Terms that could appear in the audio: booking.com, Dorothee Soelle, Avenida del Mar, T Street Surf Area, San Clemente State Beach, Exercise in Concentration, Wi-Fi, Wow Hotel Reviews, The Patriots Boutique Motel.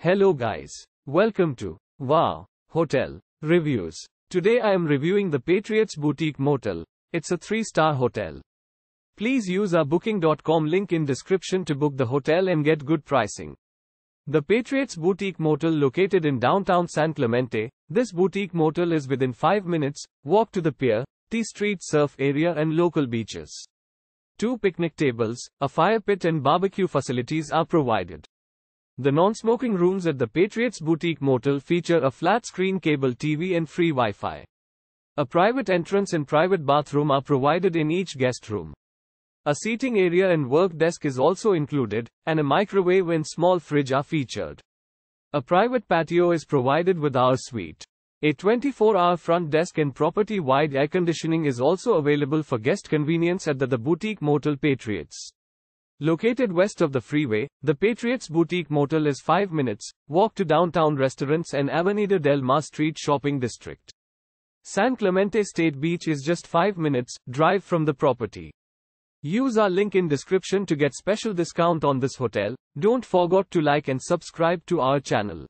Hello guys, welcome to Wow Hotel Reviews. Today I am reviewing the Patriots Boutique Motel. It's a 3-star hotel. Please use our booking.com link in description to book the hotel and get good pricing. The Patriots Boutique Motel, located in downtown San Clemente, this boutique motel is within 5 minutes walk to the pier, T Street Surf Area and local beaches. 2 picnic tables, a fire pit and barbecue facilities are provided. The non-smoking rooms at the Patriots Boutique Motel feature a flat-screen cable TV and free Wi-Fi. A private entrance and private bathroom are provided in each guest room. A seating area and work desk is also included, and a microwave and small fridge are featured. A private patio is provided with our suite. A 24-hour front desk and property-wide air conditioning is also available for guest convenience at the Boutique Motel Patriots. Located west of the freeway, the Patriots Boutique Motel is 5 minutes walk to downtown restaurants and Avenida del Mar Street Shopping District. San Clemente State Beach is just 5 minutes drive from the property. Use our link in description to get special discount on this hotel. Don't forget to like and subscribe to our channel.